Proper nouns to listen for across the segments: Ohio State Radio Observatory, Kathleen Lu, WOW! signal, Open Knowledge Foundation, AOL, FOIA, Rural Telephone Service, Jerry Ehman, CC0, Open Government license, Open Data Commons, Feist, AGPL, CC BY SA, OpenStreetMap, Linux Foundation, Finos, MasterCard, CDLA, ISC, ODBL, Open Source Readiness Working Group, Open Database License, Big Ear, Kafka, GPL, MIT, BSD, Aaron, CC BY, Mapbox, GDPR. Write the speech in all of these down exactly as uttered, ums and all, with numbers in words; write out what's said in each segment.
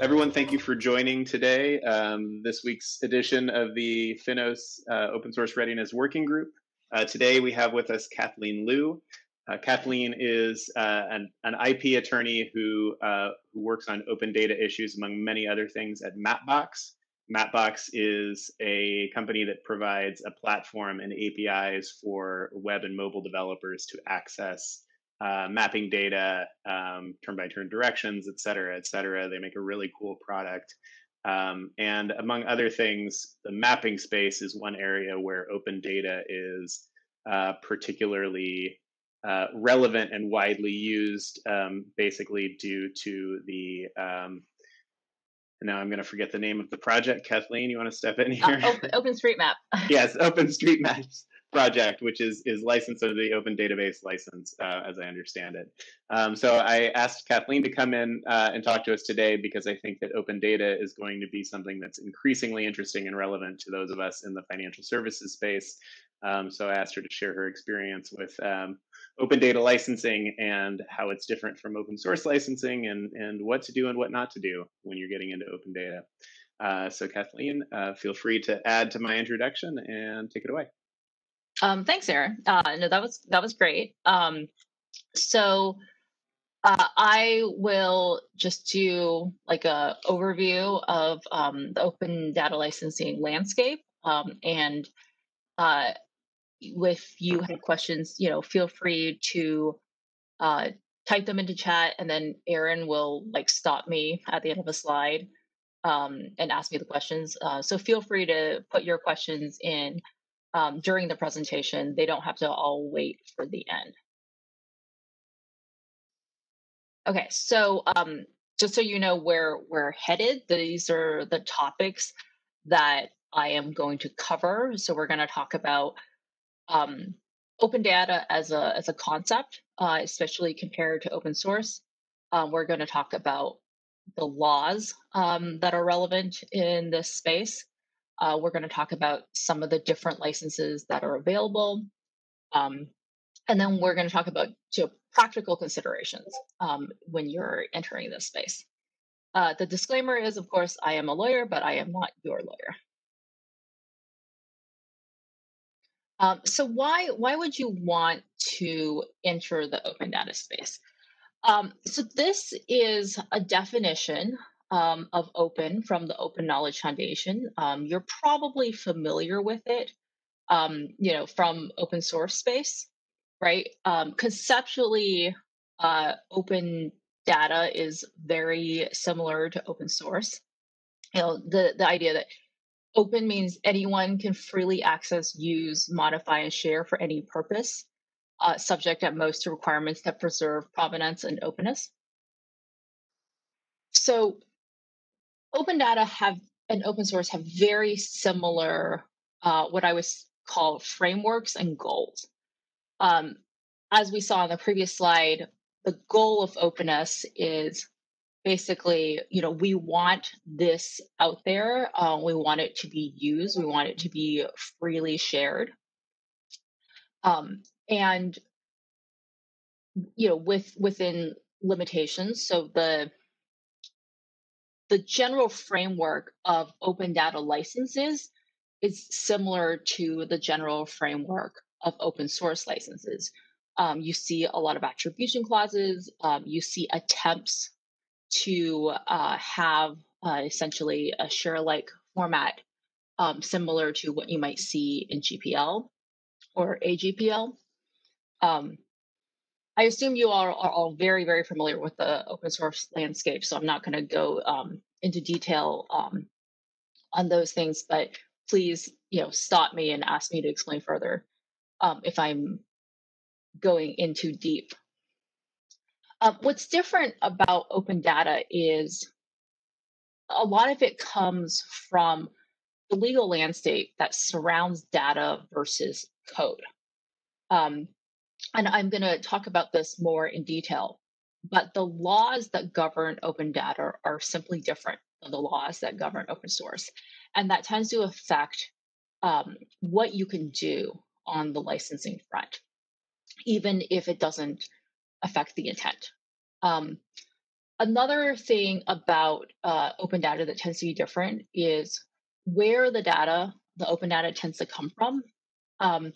everyone, thank you for joining today, um, this week's edition of the Finos uh, Open Source Readiness Working Group. Uh, today we have with us Kathleen Lu. Uh, Kathleen is uh, an, an I P attorney who, uh, who works on open data issues, among many other things, at Mapbox. Mapbox is a company that provides a platform and A P Is for web and mobile developers to access uh, mapping data, um, turn-by-turn directions, et cetera, et cetera. They make a really cool product. Um, and among other things, the mapping space is one area where open data is uh, particularly uh, relevant and widely used, um, basically due to the um, now I'm going to forget the name of the project. Kathleen, you want to step in here? Uh, open, OpenStreetMap. Yes, OpenStreetMap's project, which is is licensed under the Open Database License, uh, as I understand it. Um, so I asked Kathleen to come in uh, and talk to us today because I think that open data is going to be something that's increasingly interesting and relevant to those of us in the financial services space. Um, so I asked her to share her experience with um, open data licensing and how it's different from open source licensing, and, and what to do and what not to do when you're getting into open data. Uh, so Kathleen, uh, feel free to add to my introduction and take it away. Um, thanks, Aaron. Uh, no, that was that was great. Um, so uh, I will just do like an overview of um, the open data licensing landscape, um, and uh, if you have questions, you know, feel free to uh, type them into chat, and then Aaron will like stop me at the end of a slide um, and ask me the questions. Uh, so feel free to put your questions in Um, during the presentation. They don't have to all wait for the end. Okay, so um, just so you know where we're headed, these are the topics that I am going to cover. So we're going to talk about um, open data as a, as a concept, uh, especially compared to open source. Um, we're going to talk about the laws um, that are relevant in this space. Uh, we're going to talk about some of the different licenses that are available. Um, and then we're going to talk about two practical considerations um, when you're entering this space. Uh, the disclaimer is, of course, I am a lawyer, but I am not your lawyer. Um, so why, why would you want to enter the open data space? Um, so this is a definition Um, of open from the Open Knowledge Foundation. Um, you're probably familiar with it, um, you know, from open source space, right? Um, conceptually, uh, open data is very similar to open source. You know, the, the idea that open means anyone can freely access, use, modify, and share for any purpose, uh, subject at most to requirements that preserve provenance and openness. So open data have and open source have very similar, uh, what I would call frameworks and goals. Um, as we saw in the previous slide, the goal of openness is basically, you know, we want this out there. Uh, we want it to be used. We want it to be freely shared. Um, and, you know, with within limitations. So the The general framework of open data licenses is similar to the general framework of open source licenses. Um, you see a lot of attribution clauses. Um, you see attempts to uh, have uh, essentially a share-alike format um, similar to what you might see in G P L or A G P L. Um, I assume you all are, are all very, very familiar with the open source landscape, so I'm not going to go um, into detail um, on those things. But please, you know, stop me and ask me to explain further um, if I'm going in too deep. Uh, what's different about open data is a lot of it comes from the legal landscape that surrounds data versus code. Um, And I'm going to talk about this more in detail, but the laws that govern open data are simply different than the laws that govern open source. And that tends to affect um, what you can do on the licensing front, even if it doesn't affect the intent. Um, Another thing about uh, open data that tends to be different is where the data, the open data tends to come from. Um,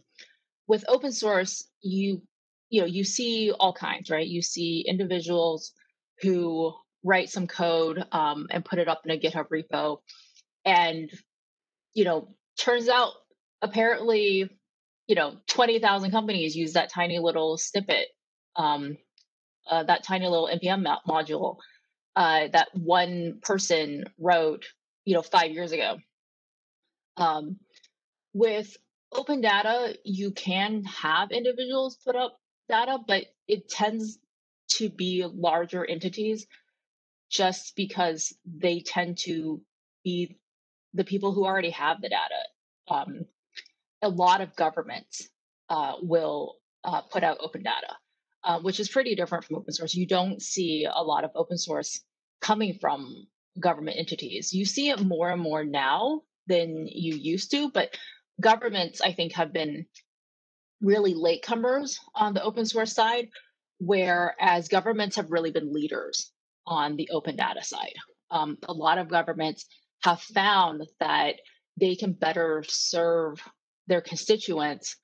with open source, you you know you see all kinds, right? You see individuals who write some code um, and put it up in a GitHub repo, and you know, turns out apparently, you know, twenty thousand companies use that tiny little snippet, um, uh, that tiny little N P M module uh, that one person wrote, you know, five years ago. Um, with open data, you can have individuals put up data, but it tends to be larger entities just because they tend to be the people who already have the data. Um, a lot of governments uh, will uh, put out open data, uh, which is pretty different from open source. You don't see a lot of open source coming from government entities. You see it more and more now than you used to, but governments, I think, have been really latecomers on the open source side, whereas governments have really been leaders on the open data side. Um, a lot of governments have found that they can better serve their constituents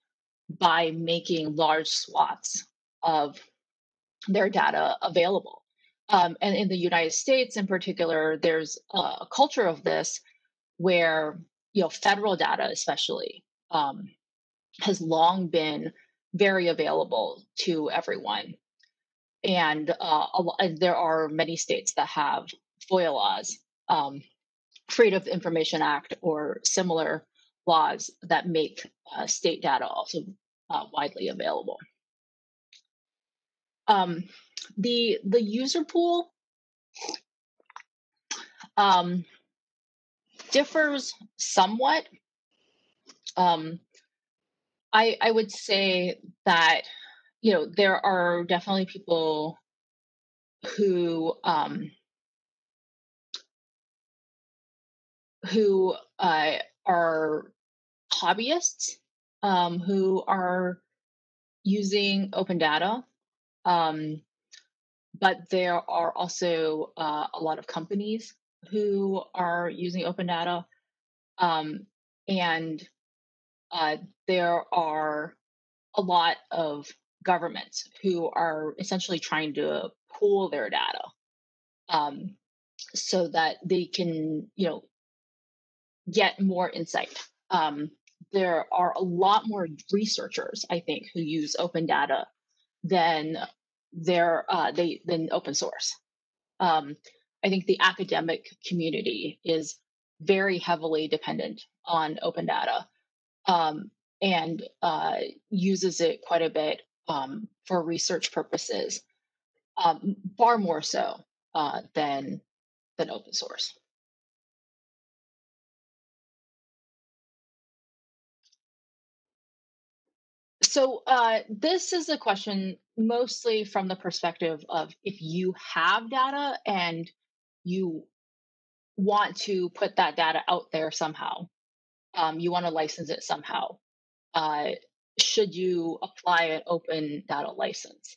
by making large swaths of their data available. Um, and in the United States in particular, there's a culture of this where, you know, federal data especially um, has long been very available to everyone. And, uh, a lot, and there are many states that have FOIA laws, um, Freedom of Information Act, or similar laws that make uh, state data also uh, widely available. Um, the the user pool um, differs somewhat. Um, I I would say that you know there are definitely people who um, who uh, are hobbyists um, who are using open data. Um, but there are also uh, a lot of companies who are using open data. Um, and uh, there are a lot of governments who are essentially trying to pool their data um, so that they can, you know, get more insight. Um, there are a lot more researchers, I think, who use open data than their uh, they than open source. Um, I think the academic community is very heavily dependent on open data um, and uh, uses it quite a bit um, for research purposes, um, far more so uh, than than open source. So uh, this is a question mostly from the perspective of if you have data and you want to put that data out there somehow, um, you want to license it somehow, uh, should you apply an open data license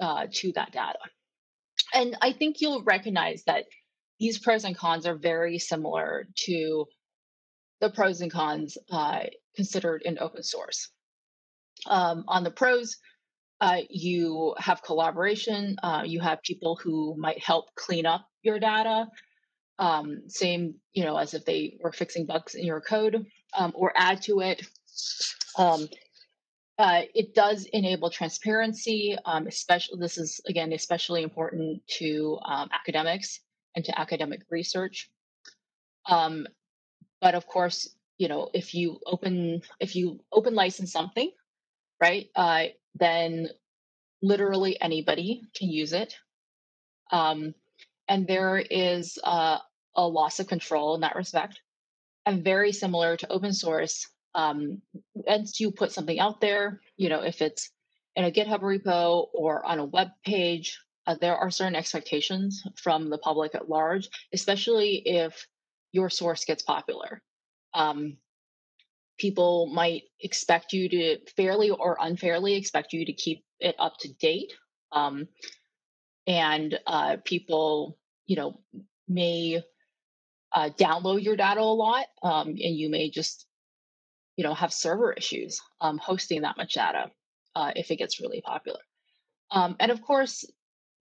uh, to that data? And I think you'll recognize that these pros and cons are very similar to the pros and cons uh, considered in open source. Um, on the pros, uh, you have collaboration. Uh, you have people who might help clean up your data, um, same, you know, as if they were fixing bugs in your code um, or add to it. Um, uh, it does enable transparency. Um, especially, this is again especially important to um, academics and to academic research. Um, but of course, you know, if you open if you open license something, right, uh, then literally anybody can use it. Um, and there is uh, a loss of control in that respect. And very similar to open source, um, once you put something out there, you know, if it's in a GitHub repo or on a web page, uh, there are certain expectations from the public at large, especially if your source gets popular. Um, People might expect you to fairly or unfairly expect you to keep it up to date. Um, and uh, people, you know, may uh, download your data a lot, um, and you may just, you know, have server issues um, hosting that much data uh, if it gets really popular. Um, and of course,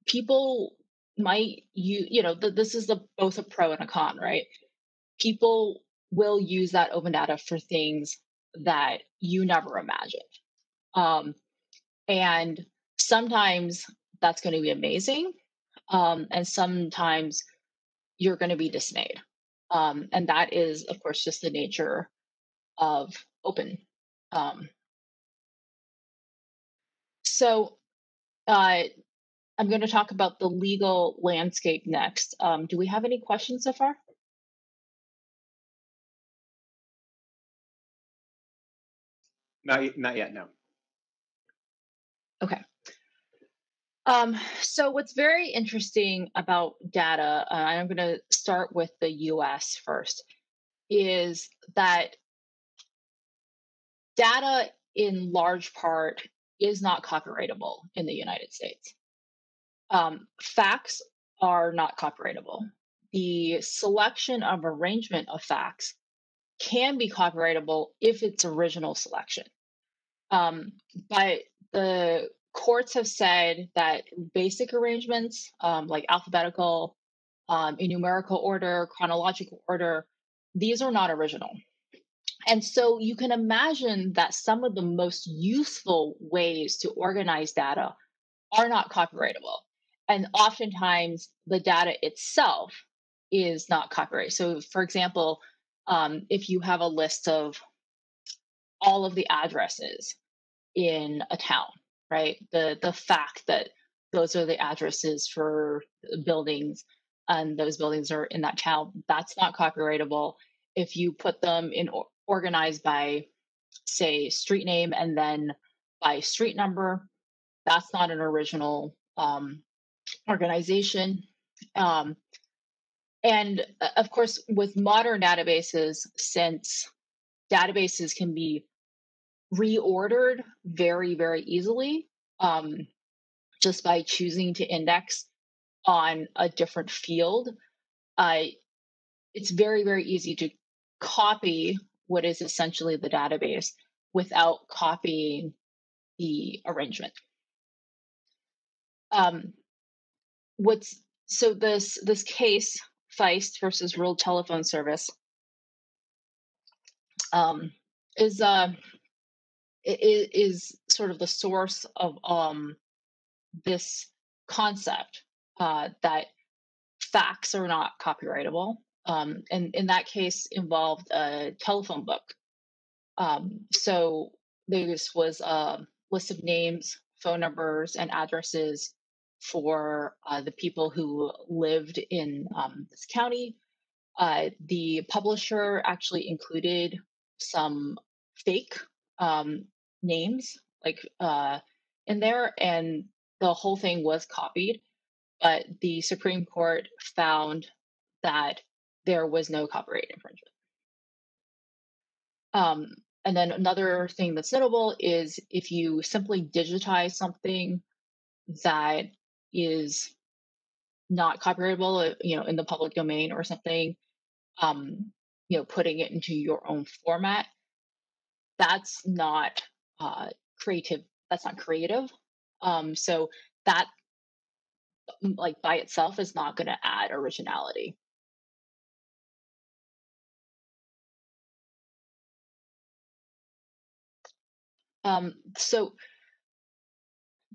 people might, you you know, th this is the, both a pro and a con, right? People will use that open data for things that you never imagined. Um, and sometimes that's going to be amazing. Um, and sometimes you're going to be dismayed. Um, and that is, of course, just the nature of open. Um, so uh, I'm going to talk about the legal landscape next. Um, do we have any questions so far? Not, not yet, no. Okay. Um, so what's very interesting about data, uh, I'm going to start with the U S first, is that data in large part is not copyrightable in the United States. Um, facts are not copyrightable. The selection of arrangement of facts can be copyrightable if it's original selection. Um, but the courts have said that basic arrangements, um, like alphabetical, um, in numerical order, chronological order, these are not original. And so you can imagine that some of the most useful ways to organize data are not copyrightable. And oftentimes the data itself is not copyright. So for example, um, if you have a list of all of the addresses in a town, right? The the fact that those are the addresses for buildings and those buildings are in that town, that's not copyrightable. If you put them in or, organized by, say, street name and then by street number, that's not an original um, organization. Um, and of course, with modern databases, since databases can be reordered very, very easily um, just by choosing to index on a different field. Uh, it's very, very easy to copy what is essentially the database without copying the arrangement. Um, what's so this this case, Feist versus Rural Telephone Service, um, is uh, Is, is sort of the source of um, this concept uh, that facts are not copyrightable. Um, and in that case involved a telephone book. Um, so this was a list of names, phone numbers, and addresses for uh, the people who lived in um, this county. Uh, the publisher actually included some fake um, names like uh in there, and the whole thing was copied, but the Supreme Court found that there was no copyright infringement. Um, and then another thing that's notable is if you simply digitize something that is not copyrightable, you know, in the public domain or something, um, you know, putting it into your own format, that's not Uh, creative. That's not creative. Um, so that, like by itself, is not going to add originality. Um, so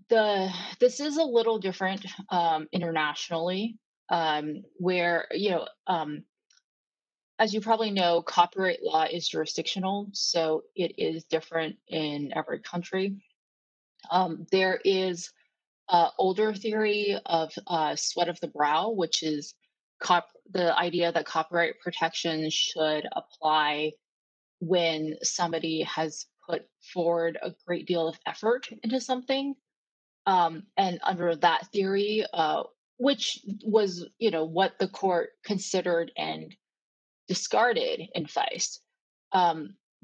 the this is a little different um, internationally, um, where you know, um, as you probably know, copyright law is jurisdictional, so it is different in every country. Um, there is an older theory of uh, sweat of the brow, which is cop the idea that copyright protection should apply when somebody has put forward a great deal of effort into something. Um, and under that theory, uh, which was, you know, what the court considered and discarded in Feist, um,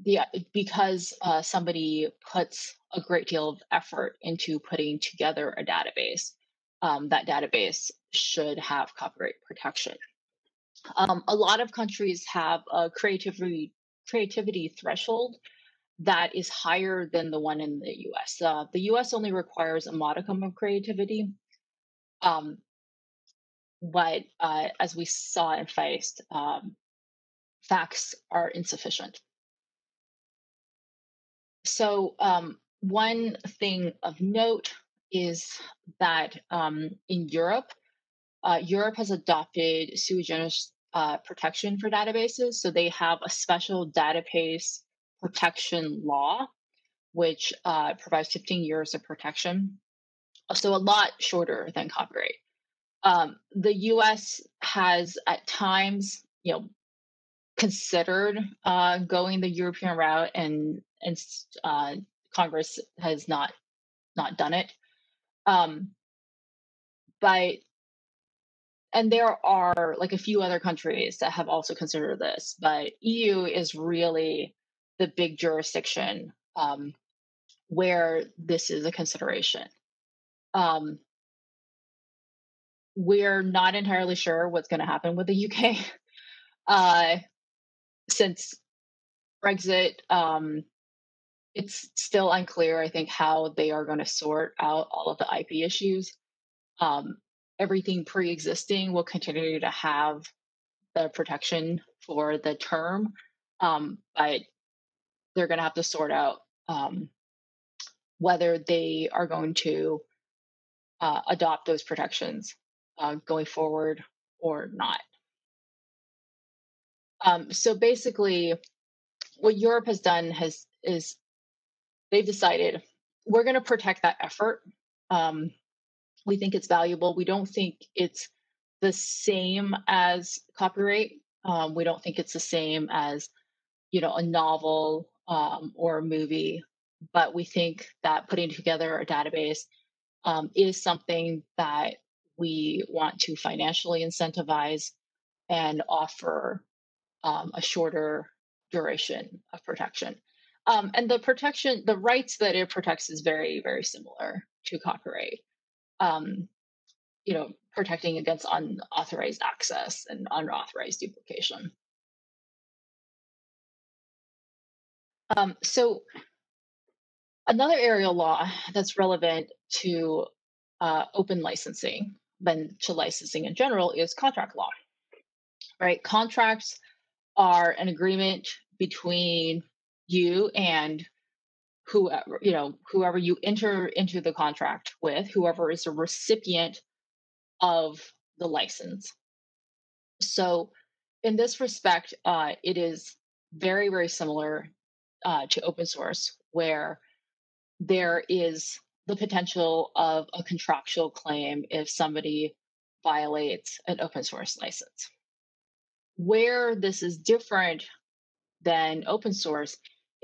the, because uh, somebody puts a great deal of effort into putting together a database, um, that database should have copyright protection. Um, a lot of countries have a creativity, creativity threshold that is higher than the one in the U S. Uh, the U S only requires a modicum of creativity. Um, but uh, as we saw in Feist, um, facts are insufficient. So um, one thing of note is that um, in Europe, uh, Europe has adopted sui generis uh, protection for databases. So they have a special database protection law, which uh, provides fifteen years of protection. So a lot shorter than copyright. Um, the U S has at times, you know, considered uh, going the European route, and and uh, Congress has not not done it. Um, but and there are like a few other countries that have also considered this, but E U is really the big jurisdiction um, where this is a consideration. Um, we're not entirely sure what's going to happen with the U K uh, since Brexit. Um, it's still unclear, I think, how they are going to sort out all of the I P issues. Um, everything pre-existing will continue to have the protection for the term, um, but they're going to have to sort out um, whether they are going to Uh, adopt those protections uh, going forward or not. Um, so basically, what Europe has done has is they've decided we're going to protect that effort. Um, we think it's valuable. We don't think it's the same as copyright. Um, we don't think it's the same as, you know, a novel um, or a movie. But we think that putting together a database Um, is something that we want to financially incentivize and offer um, a shorter duration of protection. Um, and the protection, the rights that it protects is very, very similar to copyright. Um, you know, protecting against unauthorized access and unauthorized duplication. Um, so another area of law that's relevant to uh, open licensing, then to licensing in general, is contract law, right? Contracts are an agreement between you and whoever, you know, whoever you enter into the contract with, whoever is a recipient of the license. So in this respect, uh, it is very, very similar uh, to open source, where there is the potential of a contractual claim if somebody violates an open source license. Where this is different than open source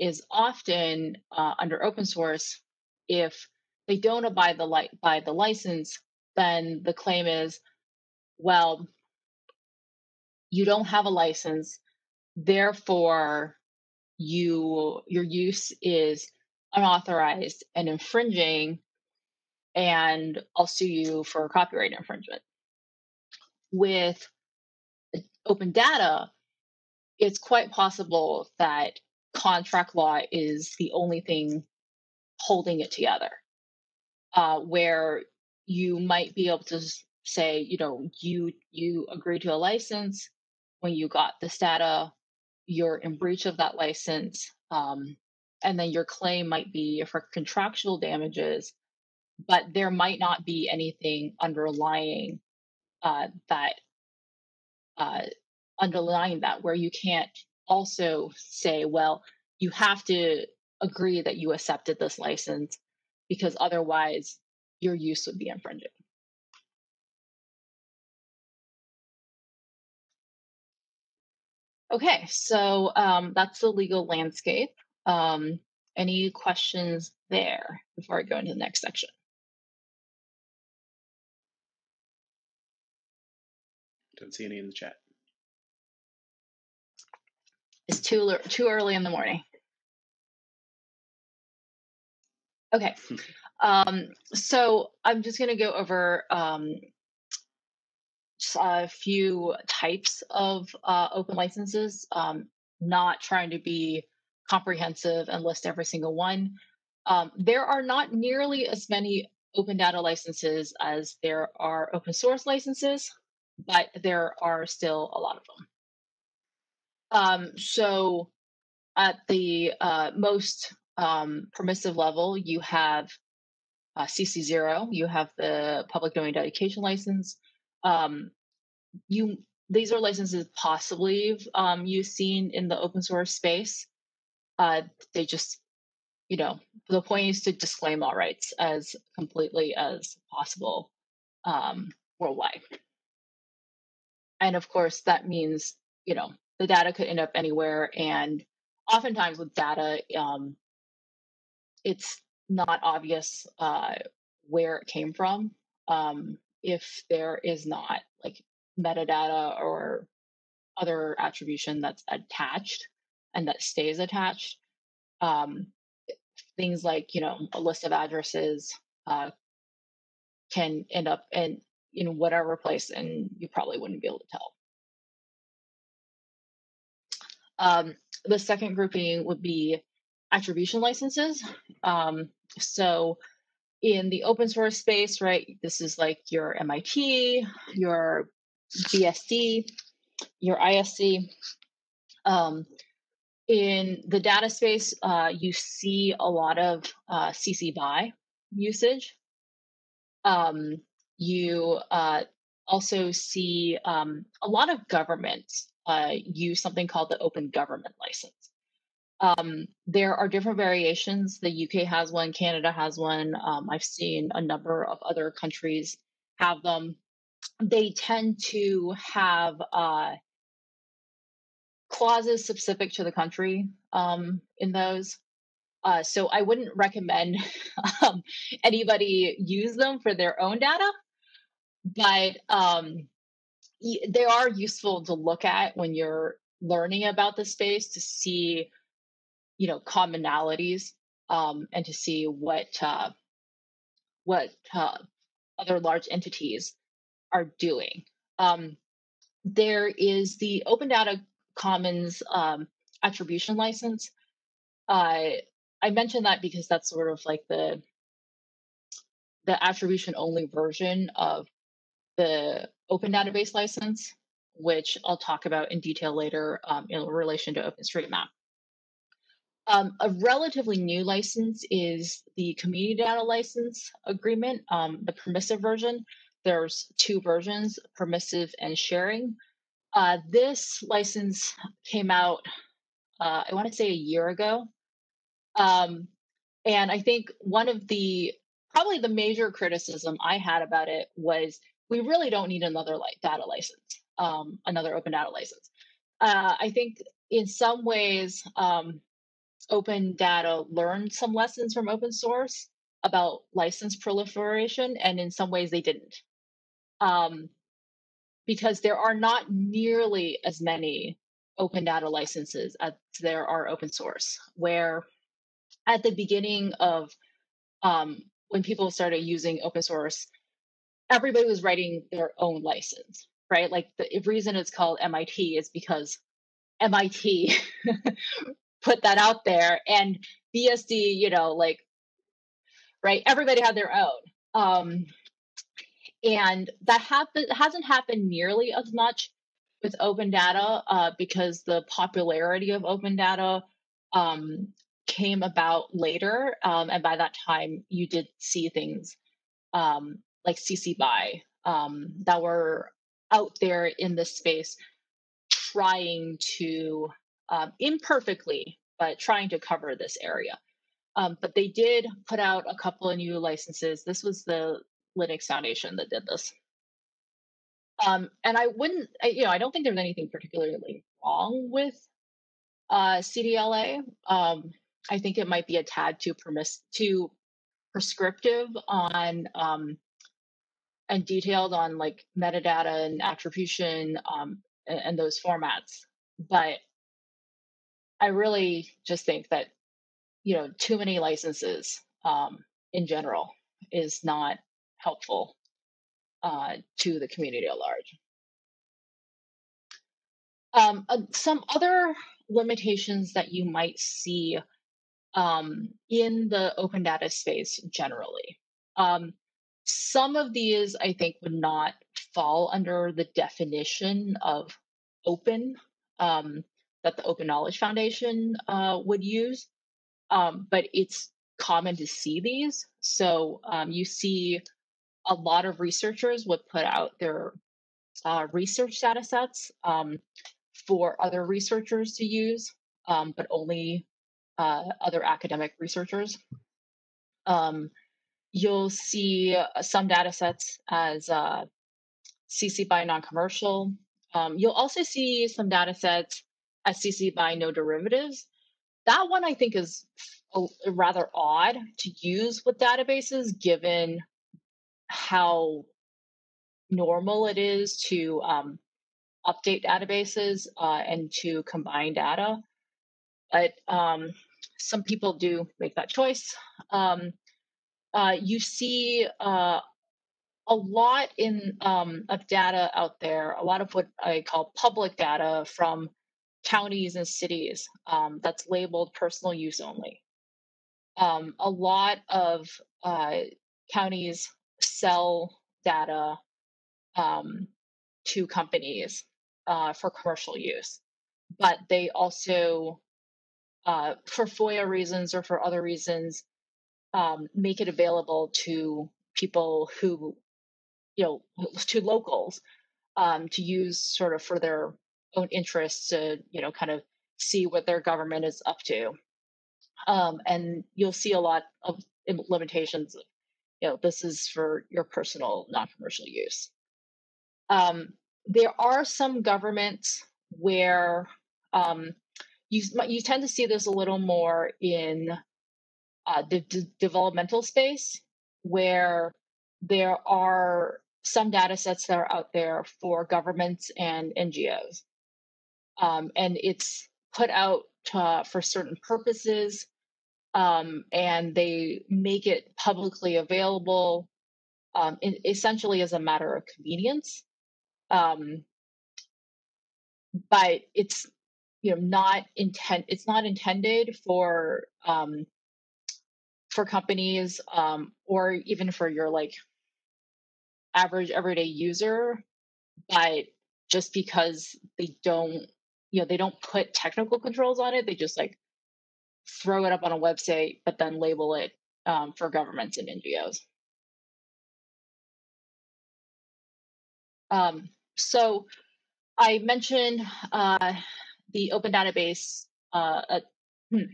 is often uh, under open source, if they don't abide the li- by the license, then the claim is, well, you don't have a license, therefore you your use is unauthorized and infringing, and I'll sue you for copyright infringement. With open data, it's quite possible that contract law is the only thing holding it together, uh, where you might be able to say, you know, you, you agree to a license, when you got this data, you're in breach of that license, um, and then your claim might be for contractual damages, but there might not be anything underlying uh, that, uh, underlying that, where you can't also say, well, you have to agree that you accepted this license because otherwise your use would be infringing. Okay, so um, that's the legal landscape. Um, any questions there before I go into the next section? Don't see any in the chat. It's too too early in the morning. Okay, Um, so I'm just going to go over um, a few types of uh, open licenses, um, not trying to be comprehensive and list every single one. Um, there are not nearly as many open data licenses as there are open source licenses, but there are still a lot of them. Um, so at the uh, most um, permissive level, you have uh, C C zero, you have the public domain dedication license. Um, you These are licenses possibly um, you've seen in the open source space. Uh, they just, you know, the point is to disclaim all rights as completely as possible um, worldwide. And of course, that means, you know, the data could end up anywhere. And oftentimes with data, um, it's not obvious uh, where it came from um, if there is not like metadata or other attribution that's attached and that stays attached. Um, things like, you know, a list of addresses uh, can end up in, in whatever place, and you probably wouldn't be able to tell. Um, the second grouping would be attribution licenses. Um, so in the open source space, right, this is like your M I T, your B S D, your I S C. Um, in the data space, uh, you see a lot of uh, C C B Y usage. Um, you uh, also see um, a lot of governments Uh, use something called the Open Government license. Um, there are different variations. The U K has one, Canada has one. Um, I've seen a number of other countries have them. They tend to have uh, clauses specific to the country um, in those. Uh, so I wouldn't recommend um, anybody use them for their own data, but um, they are useful to look at when you're learning about the space to see, you know, commonalities um, and to see what uh, what uh, other large entities are doing. Um, there is the Open Data Commons um, attribution license. Uh, I mentioned that because that's sort of like the the attribution only version of the Open Database License, which I'll talk about in detail later um, in relation to OpenStreetMap. Um, a relatively new license is the Community Data License Agreement, um, the permissive version. There's two versions, permissive and sharing. Uh, this license came out, uh, I want to say a year ago. Um, and I think one of the, probably the major criticism I had about it was we really don't need another data license, um, another open data license. Uh, I think in some ways, um, open data learned some lessons from open source about license proliferation, and in some ways they didn't. Um, because there are not nearly as many open data licenses as there are open source, where at the beginning of um, when people started using open source, everybody was writing their own license, right? Like the reason it's called M I T is because M I T put that out there, and B S D, you know, like, right? Everybody had their own. Um, and that happen- hasn't happened nearly as much with open data uh, because the popularity of open data um, came about later. Um, and by that time, you did see things um, like C C B Y um, that were out there in this space trying to, um, imperfectly, but trying to cover this area. Um, but they did put out a couple of new licenses. This was the Linux Foundation that did this. Um, and I wouldn't, I, you know, I don't think there's anything particularly wrong with uh, C D L A. Um, I think it might be a tad too, permiss- too prescriptive on um, and detailed on like metadata and attribution um, and, and those formats. But I really just think that, you know, too many licenses um, in general is not helpful uh, to the community at large. Um, uh, some other limitations that you might see um, in the open data space generally. Um, some of these, I think, would not fall under the definition of open um, that the Open Knowledge Foundation uh, would use, um, but it's common to see these. So um, you see a lot of researchers would put out their uh, research data sets um, for other researchers to use, um, but only uh, other academic researchers. Um, you'll see some data sets as uh, C C B Y non-commercial. Um, you'll also see some data sets as C C B Y no derivatives. That one I think is a, rather odd to use with databases, given how normal it is to um, update databases uh, and to combine data. But um, some people do make that choice. Um, uh, you see uh, a lot in um, of data out there, a lot of what I call public data from counties and cities um, that's labeled personal use only. Um, a lot of uh, counties sell data um, to companies uh, for commercial use, but they also, uh, for FOIA reasons or for other reasons, um, make it available to people who, you know, to locals um, to use sort of for their own interests to, you know, kind of see what their government is up to. Um, and you'll see a lot of limitations. You know, this is for your personal non-commercial use. Um, there are some governments where um, you, you tend to see this a little more in uh, the d developmental space, where there are some data sets that are out there for governments and N G Os. Um, and it's put out uh, for certain purposes, um, and they make it publicly available um, in, essentially as a matter of convenience. Um, but it's you know not intent. It's not intended for um, for companies um, or even for your like average everyday user. But just because they don't. You know, they don't put technical controls on it. They just like throw it up on a website, but then label it um, for governments and N G Os. Um, so I mentioned uh, the Open Database, uh, uh, the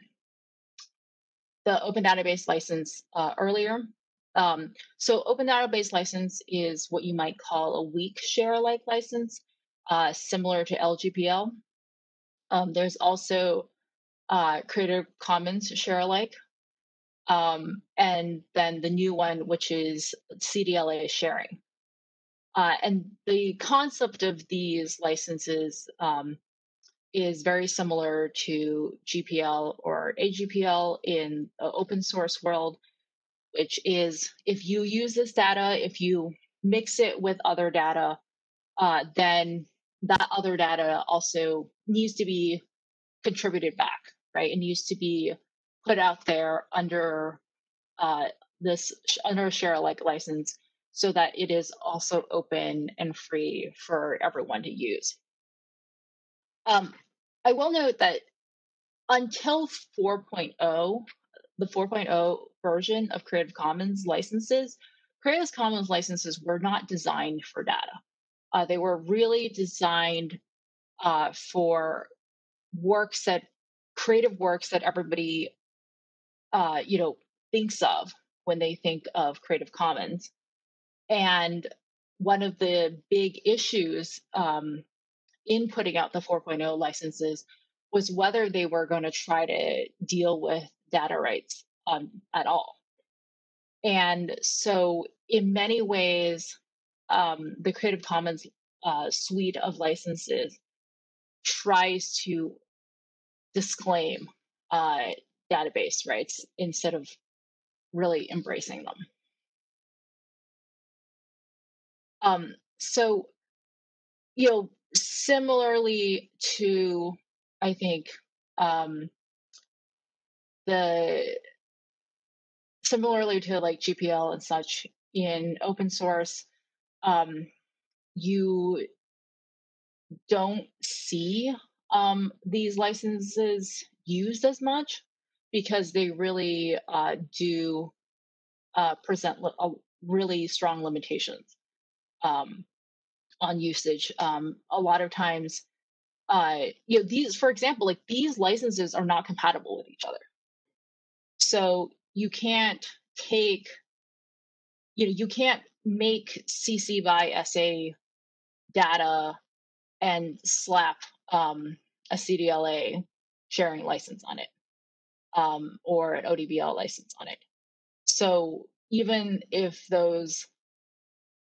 Open Database license uh, earlier. Um, so Open Database license is what you might call a weak share-alike license, uh, similar to L G P L. Um, there's also uh, Creative Commons share alike, um, and then the new one, which is C D L A sharing. Uh, and the concept of these licenses um, is very similar to G P L or A G P L in the open source world, which is if you use this data, if you mix it with other data, uh, then that other data also needs to be contributed back, right? It needs to be put out there under uh, this under a share-alike license so that it is also open and free for everyone to use. Um, I will note that until four point oh, the four point oh version of Creative Commons licenses, Creative Commons licenses were not designed for data. Uh, they were really designed uh, for works that, creative works that everybody, uh, you know, thinks of when they think of Creative Commons. And one of the big issues um, in putting out the four point oh licenses was whether they were going to try to deal with data rights um, at all. And so in many ways, Um, the Creative Commons uh, suite of licenses tries to disclaim uh, database rights instead of really embracing them. Um, so, you know, similarly to, I think, um, the similarly to like G P L and such in open source, um, you don't see um, these licenses used as much because they really uh, do uh, present a really strong limitations um, on usage. Um, a lot of times, uh, you know, these, for example, like these licenses are not compatible with each other. So you can't take, you know, you can't make C C B Y S A data and slap um, a C D L A sharing license on it, um, or an O D B L license on it. So even if those,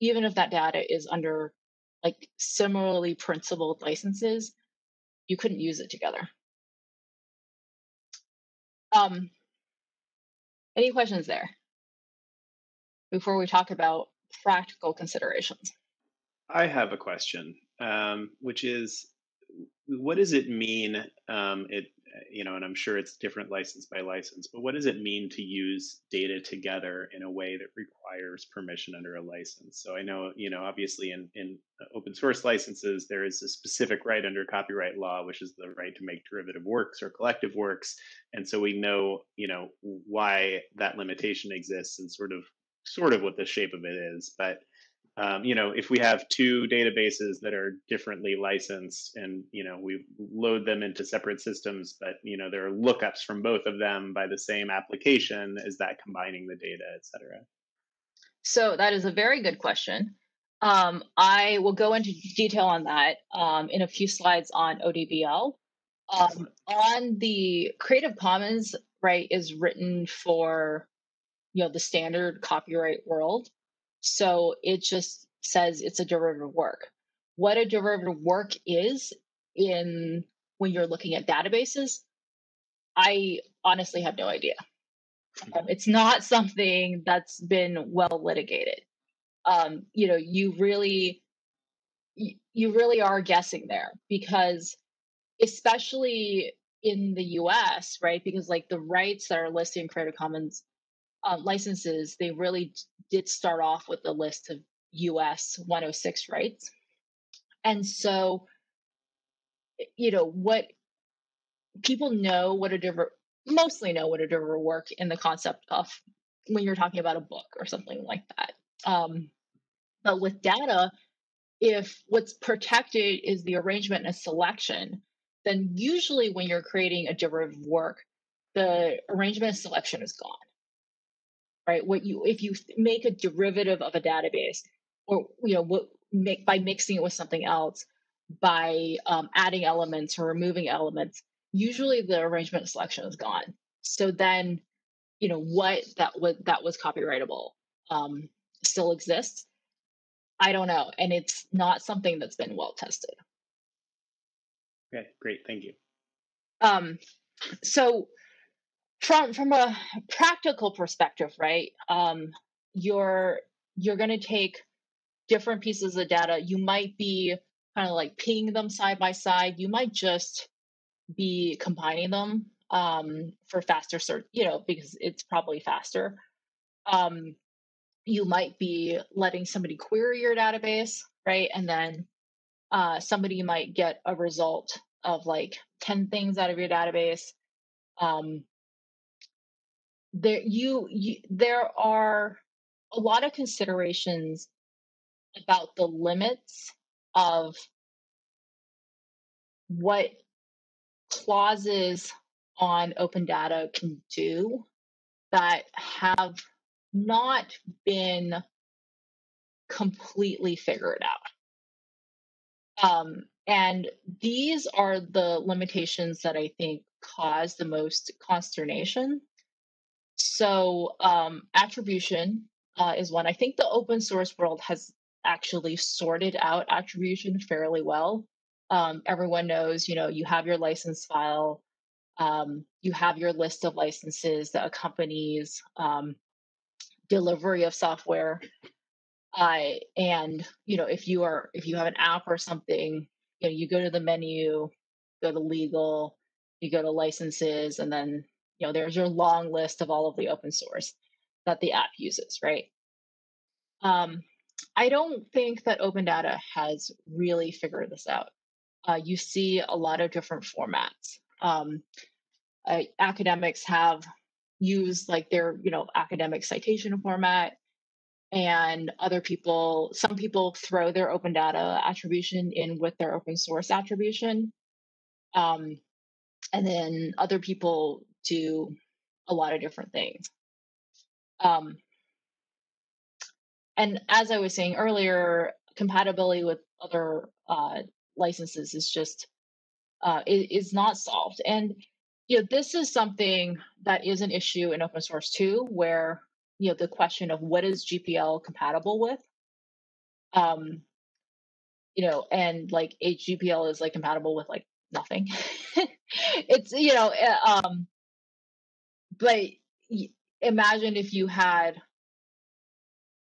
even if that data is under like similarly principled licenses, you couldn't use it together. Um, any questions there before we talk about practical considerations? I have a question, um, which is, what does it mean? Um, it, you know, and I'm sure it's different license by license, but what does it mean to use data together in a way that requires permission under a license? So I know, you know, obviously in, in open source licenses, there is a specific right under copyright law, which is the right to make derivative works or collective works. And so we know, you know, why that limitation exists and sort of, sort of what the shape of it is. But Um, you know, if we have two databases that are differently licensed and, you know, we load them into separate systems, but, you know, there are lookups from both of them by the same application, is that combining the data, et cetera? So that is a very good question. Um, I will go into detail on that um, in a few slides on O D B L. Um, on the Creative Commons, right, is written for, you know, the standard copyright world. So it just says it's a derivative work. What a derivative work is in when you're looking at databases, I honestly have no idea. Um, it's not something that's been well litigated. Um, you know, you really, you, you really are guessing there because, especially in the U S, right? Because like the rights that are listed in Creative Commons Uh, licenses, they really did start off with a list of U S one oh six rights. And so, you know, what people know what a derivative, mostly know what a derivative work in the concept of when you're talking about a book or something like that. Um, but with data, if what's protected is the arrangement and selection, then usually when you're creating a derivative work, the arrangement and selection is gone. Right? What you, if you make a derivative of a database, or you know, what make by mixing it with something else, by um, adding elements or removing elements, usually the arrangement selection is gone. So then, you know, what that was that was copyrightable um, still exists. I don't know, and it's not something that's been well tested. Okay, great, thank you. Um, so. From from a practical perspective, right? Um, you're you're going to take different pieces of data. You might be kind of like pinging them side by side. You might just be combining them um, for faster search, you know, because it's probably faster. Um, you might be letting somebody query your database, right? And then uh, somebody might get a result of like ten things out of your database. Um, There, you, you, there are a lot of considerations about the limits of what clauses on open data can do that have not been completely figured out. Um, and these are the limitations that I think cause the most consternation. So um, attribution uh, is one. I think the open source world has actually sorted out attribution fairly well. Um, everyone knows, you know, you have your license file, um, you have your list of licenses that accompanies um, delivery of software. Uh, and, you know, if you are, if you have an app or something, you know, you go to the menu, go to legal, you go to licenses, and then, you know, there's your long list of all of the open source that the app uses, right? Um, I don't think that open data has really figured this out. Uh, you see a lot of different formats. Um, uh, academics have used like their, you know, academic citation format, and other people, some people throw their open data attribution in with their open source attribution. Um, and then other people do a lot of different things. Um, and as I was saying earlier, compatibility with other uh, licenses is just, uh, is not solved. And, you know, this is something that is an issue in open source too, where, you know, the question of what is G P L compatible with, um, you know, and like A G P L is like compatible with like nothing. It's, you know, um, but imagine if you had,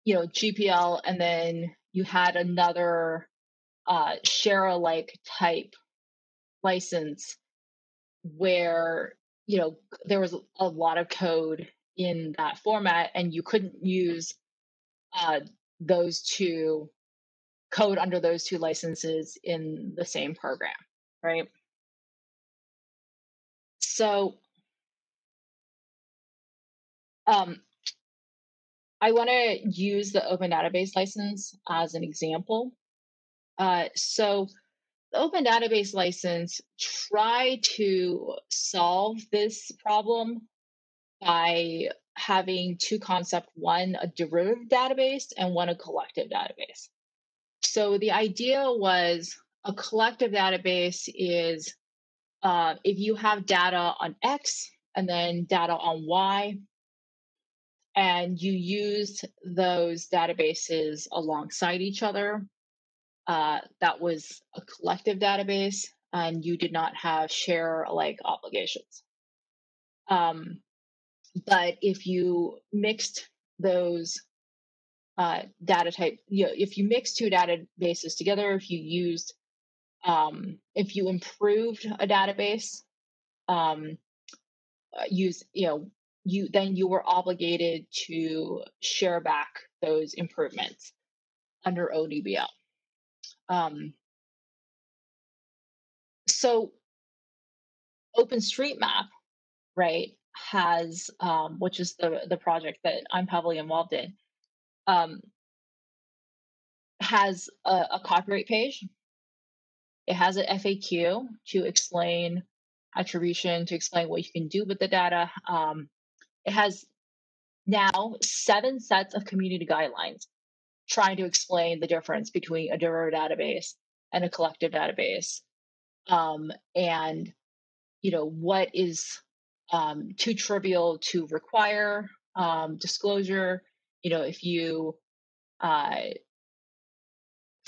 you know, G P L and then you had another uh, share alike type license where, you know, there was a lot of code in that format and you couldn't use uh, those two code under those two licenses in the same program, right? So um, I want to use the Open Database License as an example. Uh, so the Open Database License tried to solve this problem by having two concepts, one a derivative database and one a collective database. So the idea was a collective database is uh, if you have data on X and then data on Y, and you use those databases alongside each other, uh, that was a collective database, and you did not have share-alike obligations. Um, But if you mixed those uh, data type, you know, if you mixed two databases together, if you used, um, if you improved a database, um, use, you know, you then you were obligated to share back those improvements under O D B L. Um, so, OpenStreetMap, right? Has, um, which is the, the project that I'm heavily involved in, um, has a, a copyright page. It has an F A Q to explain attribution, to explain what you can do with the data. Um, it has now seven sets of community guidelines trying to explain the difference between a derivative database and a collective database. Um, and, you know, what is Um, too trivial to require um, disclosure. You know, if you, uh,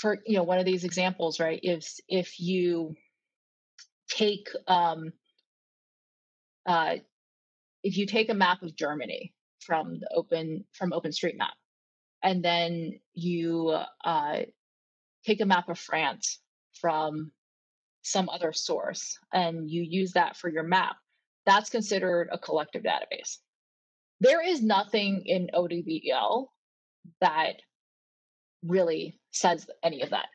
for you know, one of these examples, right? If if you take, um, uh, if you take a map of Germany from the open from OpenStreetMap, and then you uh, take a map of France from some other source, and you use that for your map, that's considered a collective database. There is nothing in O D B L that really says any of that.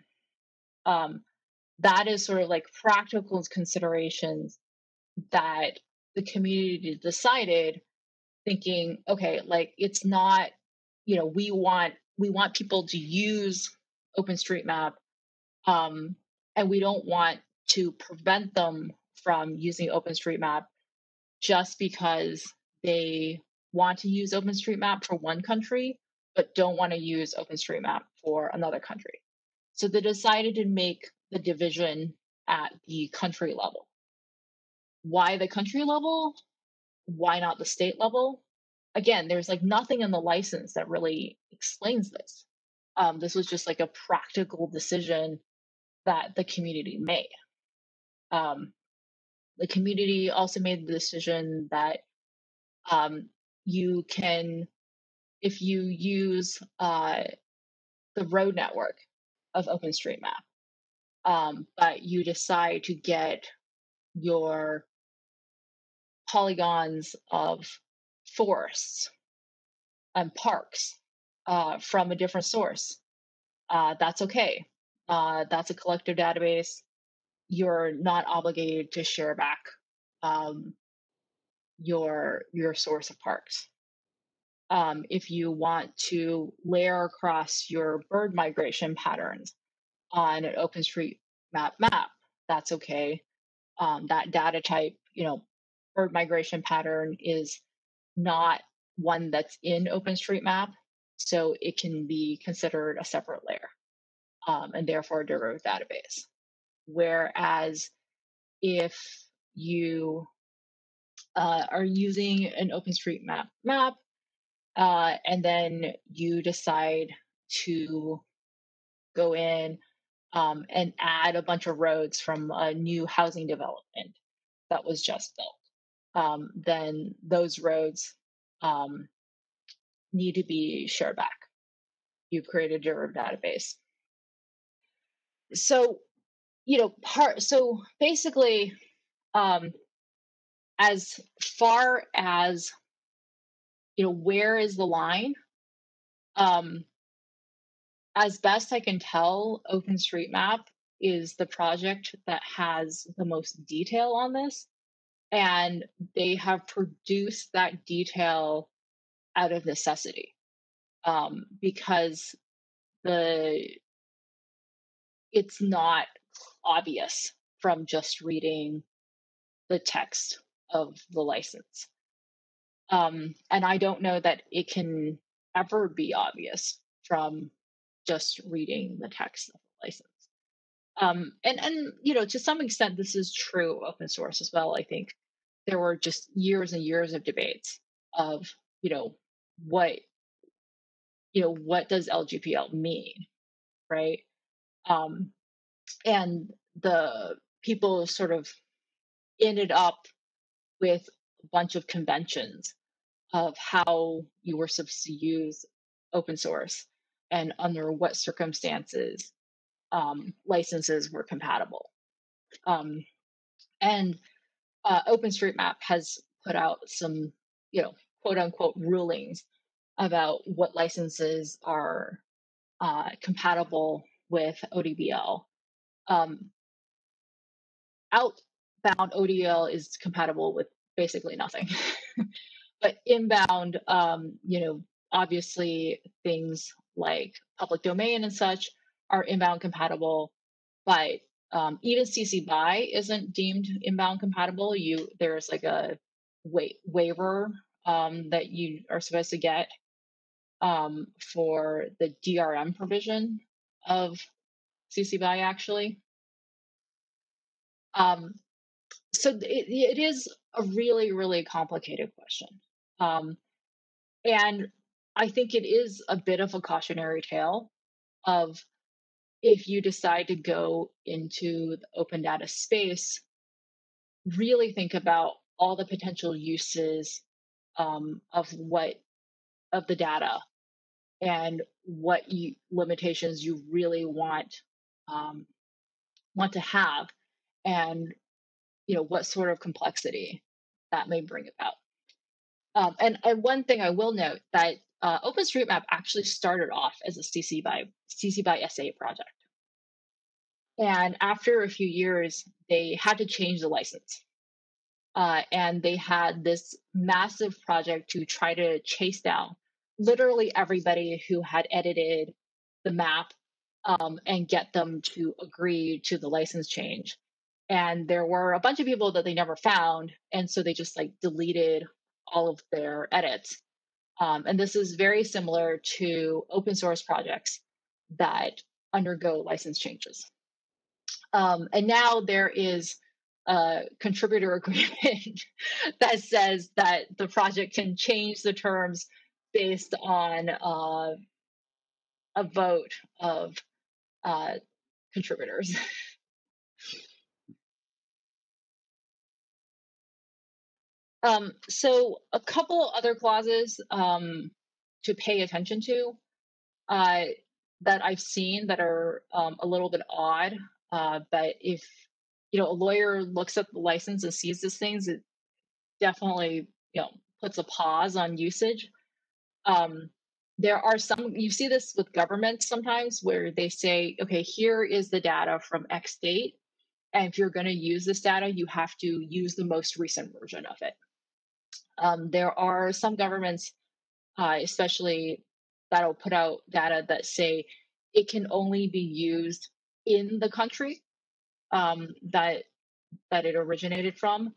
Um, that is sort of like practical considerations that the community decided, thinking, okay, like it's not, you know, we want we want people to use OpenStreetMap, um, and we don't want to prevent them from using OpenStreetMap just because they want to use OpenStreetMap for one country, but don't want to use OpenStreetMap for another country. So they decided to make the division at the country level. Why the country level? Why not the state level? Again, there's like nothing in the license that really explains this. Um, this was just like a practical decision that the community made. Um, The community also made the decision that um, you can if you use uh, the road network of OpenStreetMap, um, but you decide to get your polygons of forests and parks uh, from a different source. Uh, that's okay. Uh, that's a collective database. You're not obligated to share back um, your your source of parks. Um, if you want to layer across your bird migration patterns on an OpenStreetMap map, that's okay. Um, that data type, you know, bird migration pattern is not one that's in OpenStreetMap, so it can be considered a separate layer um, and therefore a derivative database. Whereas if you uh, are using an OpenStreetMap map, Uh, and then you decide to go in um, and add a bunch of roads from a new housing development that was just built. Um, then those roads um, need to be shared back. You've created your database. So, you know, part. So basically, um, as far as you know, where is the line? Um, as best I can tell, OpenStreetMap is the project that has the most detail on this, and they have produced that detail out of necessity um, because the it's not obvious from just reading the text of the license. Um, and I don't know that it can ever be obvious from just reading the text of the license. Um, and, and, you know, to some extent, this is true of open source as well. I think there were just years and years of debates of, you know, what, you know, what does L G P L mean, right? Um, and the people sort of ended up with a bunch of conventions of how you were supposed to use open source and under what circumstances um, licenses were compatible. Um, and uh, OpenStreetMap has put out some, you know, quote unquote rulings about what licenses are uh, compatible with O D B L. Um, outbound O D B L is compatible with basically nothing. But inbound, um, you know, obviously things like public domain and such are inbound compatible, but um, even C C B Y isn't deemed inbound compatible. You There's like a wa waiver um, that you are supposed to get um, for the D R M provision of C C B Y, actually. Um, so it, it is a really, really complicated question. Um, and I think it is a bit of a cautionary tale of if you decide to go into the open data space, really think about all the potential uses um, of what of the data and what you, limitations you really want um, want to have, and you know what sort of complexity that may bring about. Um, and, and one thing I will note that uh, OpenStreetMap actually started off as a C C B Y S A project, and after a few years they had to change the license, uh, and they had this massive project to try to chase down literally everybody who had edited the map um, and get them to agree to the license change. And there were a bunch of people that they never found, and so they just like deleted all of their edits. Um, and this is very similar to open source projects that undergo license changes. Um, and now there is a contributor agreement that says that the project can change the terms based on uh, a vote of uh, contributors. Um, so a couple other clauses um, to pay attention to uh, that I've seen that are um, a little bit odd. Uh, but if, you know, a lawyer looks at the license and sees these things, it definitely, you know, puts a pause on usage. Um, there are some, you see this with government sometimes where they say, okay, here is the data from X date. And if you're going to use this data, you have to use the most recent version of it. Um, there are some governments, uh, especially that'll put out data that say it can only be used in the country um, that that it originated from.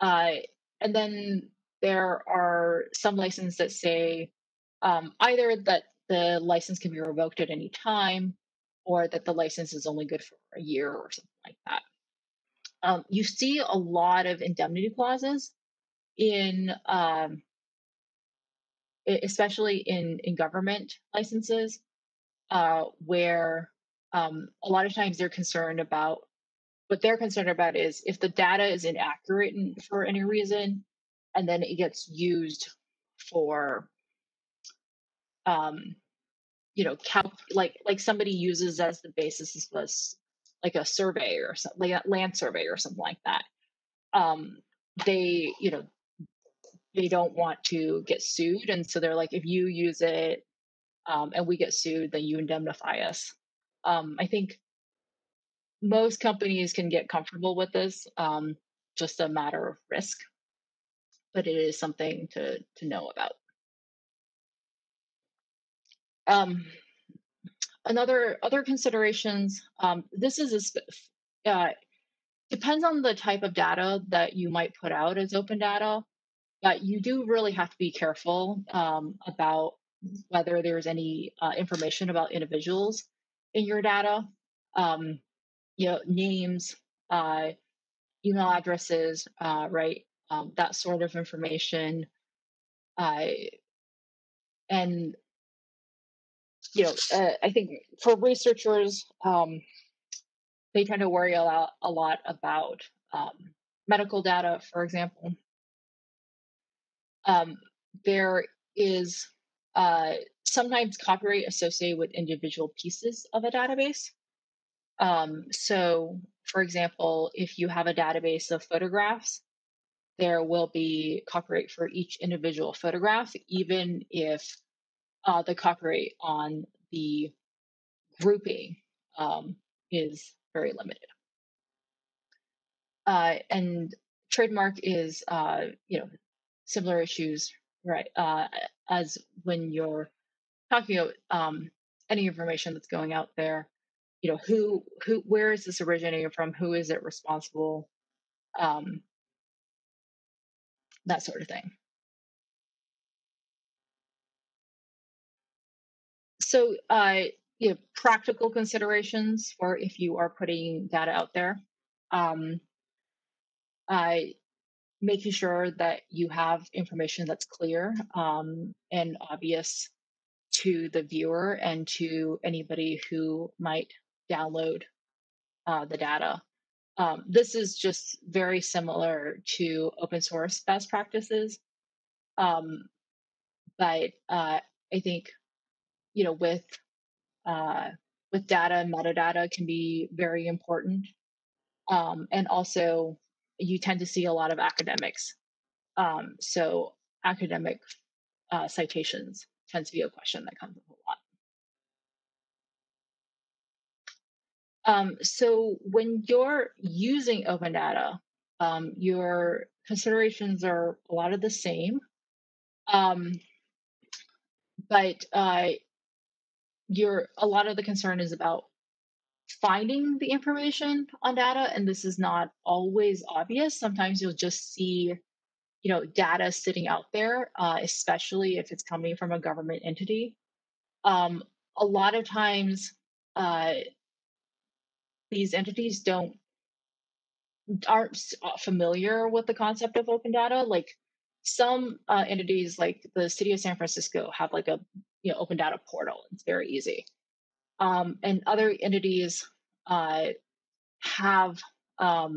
Uh, and then there are some licenses that say um, either that the license can be revoked at any time, or that the license is only good for a year or something like that. Um, you see a lot of indemnity clauses in, um, especially in, in government licenses, uh, where um, a lot of times they're concerned about, what they're concerned about is if the data is inaccurate for any reason, and then it gets used for, um, you know, calc like like somebody uses as the basis of this, like a survey or something, like a land survey or something like that. Um, they, you know, they don't want to get sued, and so they're like, if you use it um, and we get sued, then you indemnify us. Um, I think most companies can get comfortable with this, um, just a matter of risk, but it is something to to know about. Um, another other considerations. Um, this is a, uh, depends on the type of data that you might put out as open data, but you do really have to be careful um, about whether there's any uh, information about individuals in your data. Um, you know, names, uh, email addresses, uh, right? Um, that sort of information, uh, and. You know, uh, I think for researchers, um, they tend to worry a lot, a lot about um, medical data, for example. Um, there is uh, sometimes copyright associated with individual pieces of a database. Um, so, for example, if you have a database of photographs, there will be copyright for each individual photograph, even if Uh, the copyright on the grouping um, is very limited. Uh, and trademark is, uh, you know, similar issues, right? Uh, as when you're talking about um, any information that's going out there, you know, who, who, where is this originating from? Who is it responsible? Um, that sort of thing. So, uh, you know, practical considerations for if you are putting data out there, um, uh, making sure that you have information that's clear um, and obvious to the viewer and to anybody who might download uh, the data. Um, this is just very similar to open source best practices, um, but uh, I think. You know, with uh, with data and metadata can be very important, um, and also you tend to see a lot of academics. Um, so academic uh, citations tends to be a question that comes up a lot. Um, so when you're using open data, um, your considerations are a lot of the same, um, but. Uh, Your a lot of the concern is about finding the information on data, and this is not always obvious. Sometimes you'll just see, you know, data sitting out there, uh, especially if it's coming from a government entity. Um, a lot of times, uh, these entities don't aren't familiar with the concept of open data. Like some uh, entities, like the city of San Francisco, have like a You know, open data portal. It's very easy. Um, and other entities uh, have um,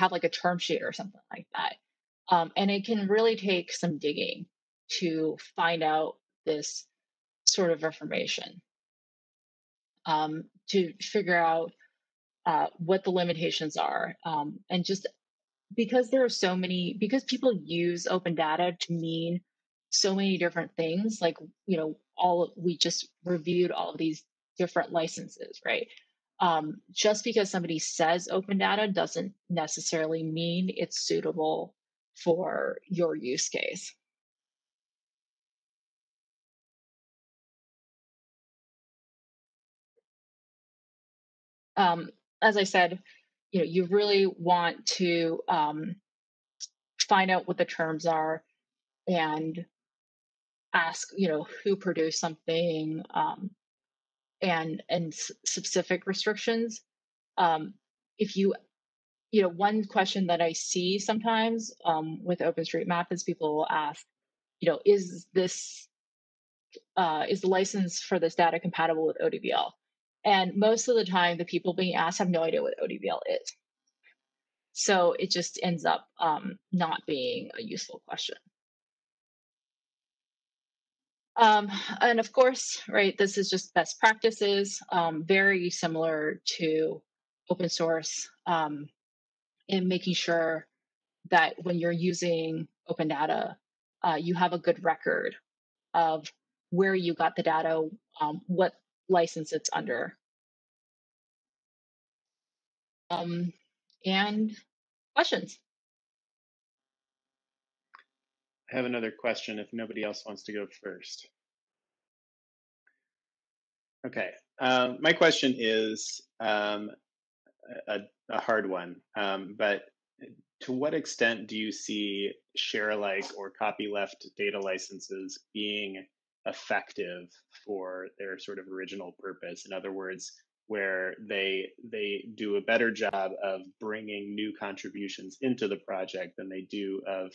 have like a term sheet or something like that. Um, and it can really take some digging to find out this sort of information, um, to figure out uh, what the limitations are. Um, and just because there are so many, because people use open data to mean so many different things, like, you know, all of, we just reviewed all of these different licenses, right? Um, just because somebody says open data doesn't necessarily mean it's suitable for your use case. Um, as I said, you know, you really want to um, find out what the terms are and ask, you know, who produced something, um, and and specific restrictions. Um, if you, you know, one question that I see sometimes um, with OpenStreetMap is people will ask, you know, is this uh, is the license for this data compatible with O D B L? And most of the time, the people being asked have no idea what O D B L is. So it just ends up um, not being a useful question. Um, and of course, right, this is just best practices, um, very similar to open source, um, in making sure that when you're using open data, uh, you have a good record of where you got the data, um, what license it's under. Um, and questions? I have another question if nobody else wants to go first. Okay, um, my question is um, a, a hard one, um, but to what extent do you see share alike or copyleft data licenses being effective for their sort of original purpose? In other words, where they they do a better job of bringing new contributions into the project than they do of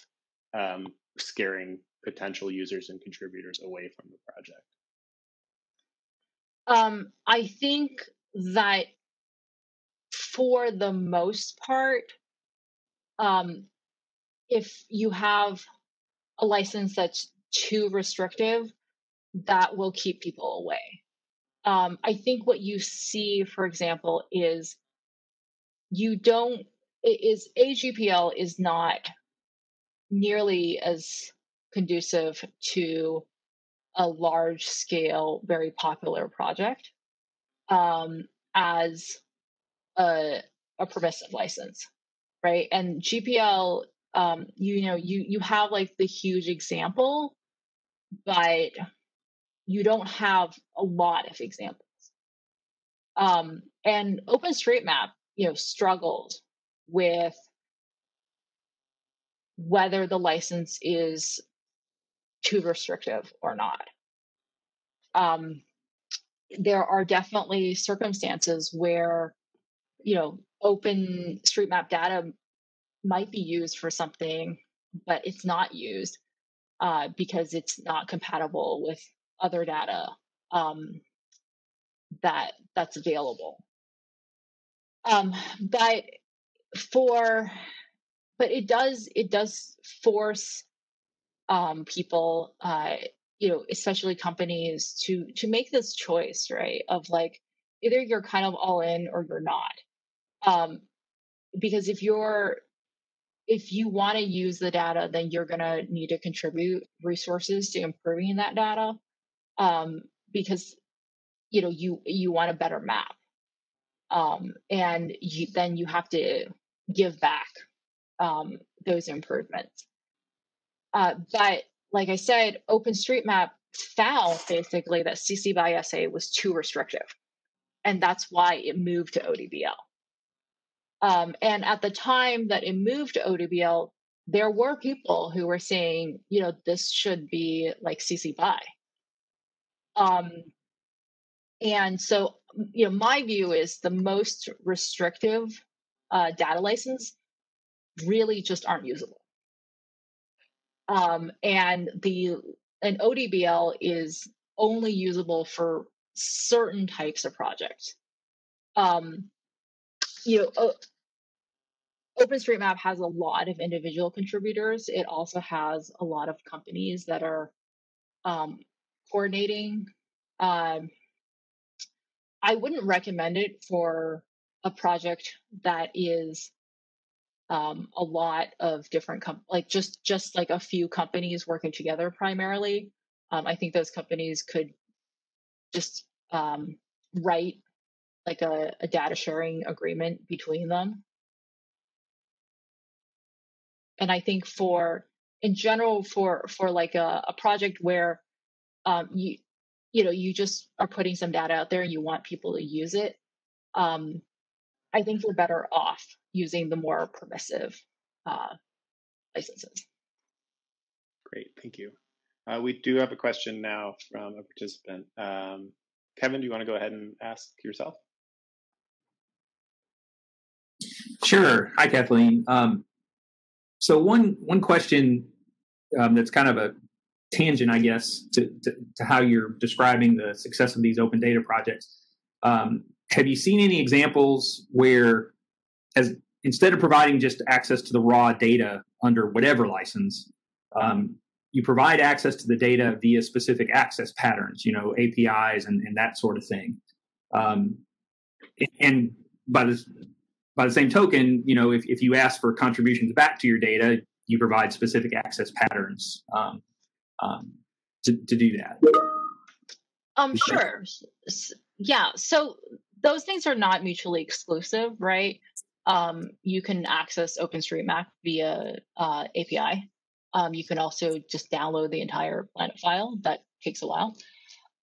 um, scaring potential users and contributors away from the project? Um, I think that for the most part, um, if you have a license that's too restrictive, that will keep people away. Um, I think what you see, for example, is you don't, is A G P L is not nearly as conducive to a large scale, very popular project um, as a, a permissive license, right? And G P L, um, you know, you you have like the huge example, but you don't have a lot of examples. Um, and OpenStreetMap, you know, struggled with whether the license is too restrictive or not. Um, there are definitely circumstances where, you know, OpenStreetMap data might be used for something, but it's not used uh, because it's not compatible with other data um, that that's available. Um, but for but it does it does force um, people, uh, you know, especially companies to to make this choice, right? Of like either you're kind of all in or you're not, um, because if you're if you want to use the data, then you're gonna need to contribute resources to improving that data. Um, because, you know, you, you want a better map. Um, and you, then you have to give back, um, those improvements. Uh, but like I said, OpenStreetMap found basically that C C B Y S A was too restrictive, and that's why it moved to O D B L. Um, and at the time that it moved to O D B L, there were people who were saying, you know, this should be like C C B Y. Um, and so, you know, my view is the most restrictive uh, data license really just aren't usable. Um, and the an O D B L is only usable for certain types of projects. Um, you know, OpenStreetMap has a lot of individual contributors. It also has a lot of companies that are um, coordinating. Um, I wouldn't recommend it for a project that is um, a lot of different, com like just, just like a few companies working together primarily. Um, I think those companies could just um, write like a, a data sharing agreement between them. And I think for, in general, for for like a, a project where um, you you know you just are putting some data out there and you want people to use it, um, I think you're better off using the more permissive uh, licenses. Great, thank you. Uh, we do have a question now from a participant. Um, Kevin, do you want to go ahead and ask yourself? Sure. Hi, Kathleen. Um, So one one question um, that's kind of a tangent, I guess, to, to, to how you're describing the success of these open data projects. Um, have you seen any examples where, as instead of providing just access to the raw data under whatever license, um, you provide access to the data via specific access patterns, you know, A P Is and, and that sort of thing? Um, and by this. By the same token, you know, if, if you ask for contributions back to your data, you provide specific access patterns um, um, to, to do that. Um, sure. Yeah. So those things are not mutually exclusive, right? Um, you can access OpenStreetMap via uh, A P I. Um, you can also just download the entire Planet file. That takes a while.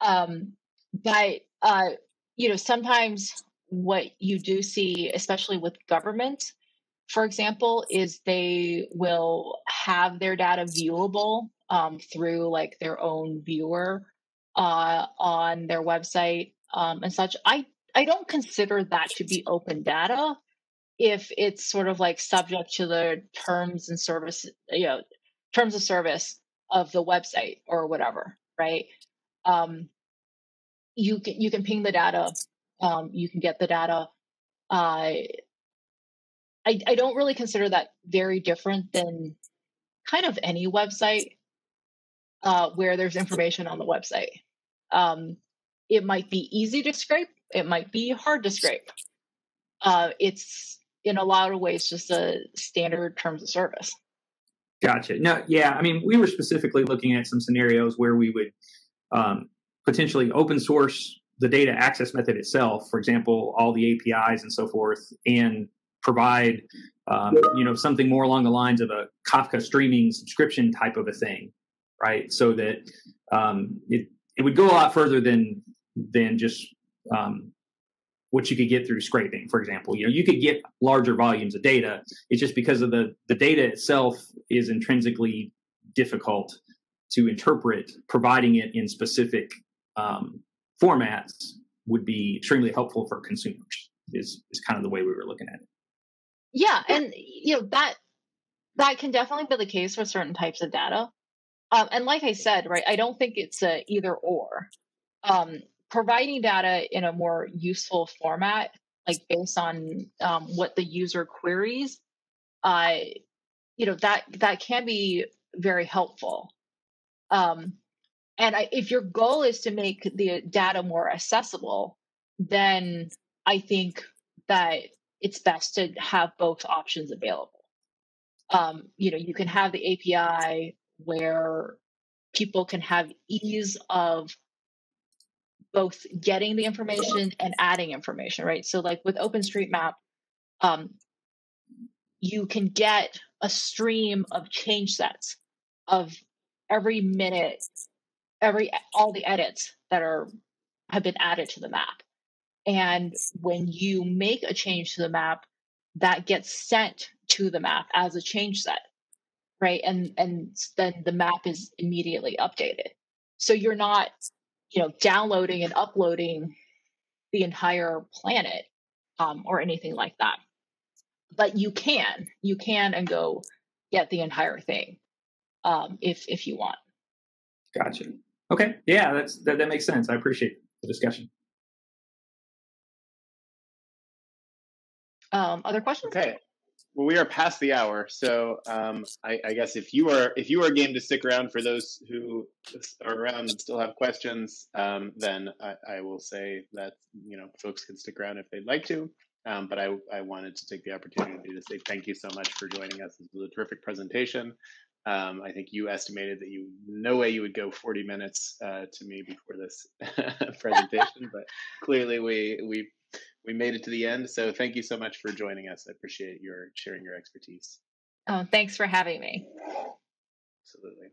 Um, but, uh, you know, sometimes what you do see, especially with government, for example, is they will have their data viewable um, through like their own viewer uh, on their website um, and such. I, I don't consider that to be open data if it's sort of like subject to the terms and service, you know, terms of service of the website or whatever, right? Um, you can, you can ping the data. Um, you can get the data. Uh, I I don't really consider that very different than kind of any website uh, where there's information on the website. Um, it might be easy to scrape. It might be hard to scrape. Uh, it's in a lot of ways just a standard terms of service. Gotcha. No, yeah. I mean, we were specifically looking at some scenarios where we would um, potentially open source the data access method itself, for example, all the A P Is and so forth, and provide, um, you know, something more along the lines of a Kafka streaming subscription type of a thing, right? So that um, it, it would go a lot further than, than just um, what you could get through scraping, for example. You know, you could get larger volumes of data. It's just because of the, the data itself is intrinsically difficult to interpret, providing it in specific um formats would be extremely helpful for consumers is, is kind of the way we were looking at it. Yeah. And, you know, that, that can definitely be the case for certain types of data. Um, and like I said, right, I don't think it's a either or. Um, providing data in a more useful format, like based on um, what the user queries, uh, you know, that, that can be very helpful. Um, And I, if your goal is to make the data more accessible, then I think that it's best to have both options available. Um, you know, you can have the A P I where people can have ease of both getting the information and adding information, right? So like with OpenStreetMap, um, you can get a stream of change sets of every minute Every all the edits that are have been added to the map, and when you make a change to the map, that gets sent to the map as a change set, right? And and then the map is immediately updated. So you're not, you know, downloading and uploading the entire planet um, or anything like that, but you can you can and go get the entire thing um, if if you want. Gotcha. Okay. Yeah, that's, that, that makes sense. I appreciate the discussion. Um, other questions? Okay. Well, we are past the hour, so um, I, I guess if you are if you are game to stick around for those who are around and still have questions, um, then I, I will say that you know folks can stick around if they'd like to. Um, but I I wanted to take the opportunity to say thank you so much for joining us. This was a terrific presentation. Um, I think you estimated that you no way you would go forty minutes uh, to me before this presentation, but clearly we we. We made it to the end, so thank you so much for joining us. I appreciate your sharing your expertise. Oh, thanks for having me. Absolutely.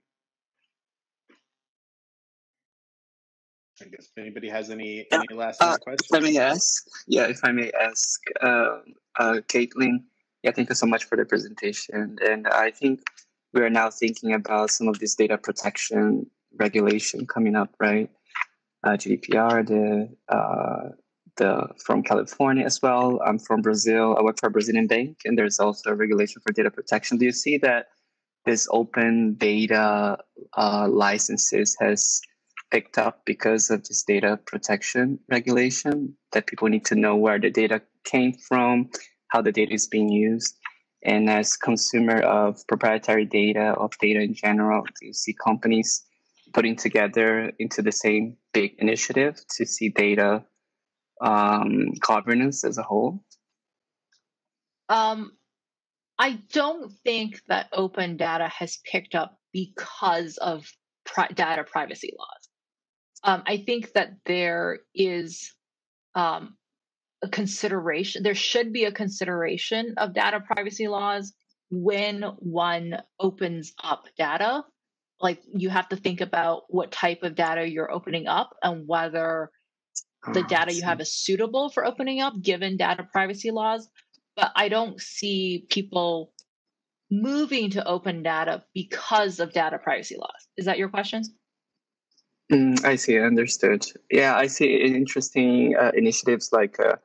I guess if anybody has any any uh, last uh, questions. Let me ask. Yeah, if I may ask, uh, uh, Caitlin. Yeah, thank you so much for the presentation, and I think we are now thinking about some of this data protection regulation coming up, right? Uh, G D P R, the uh, The, from California as well. I'm from Brazil. I work for a Brazilian bank, and there's also a regulation for data protection. Do you see that this open data uh, licenses has picked up because of this data protection regulation, that people need to know where the data came from, how the data is being used? And as consumer of proprietary data, of data in general, do you see companies putting together into the same big initiative to see data Um, governance as a whole? Um, I don't think that open data has picked up because of pri data privacy laws. Um, I think that there is um, a consideration, there should be a consideration of data privacy laws when one opens up data. Like, you have to think about what type of data you're opening up and whether the data you have is suitable for opening up given data privacy laws. But I don't see people moving to open data because of data privacy laws. Is that your question? Mm, I see. Understood. Yeah, I see interesting uh, initiatives like, uh,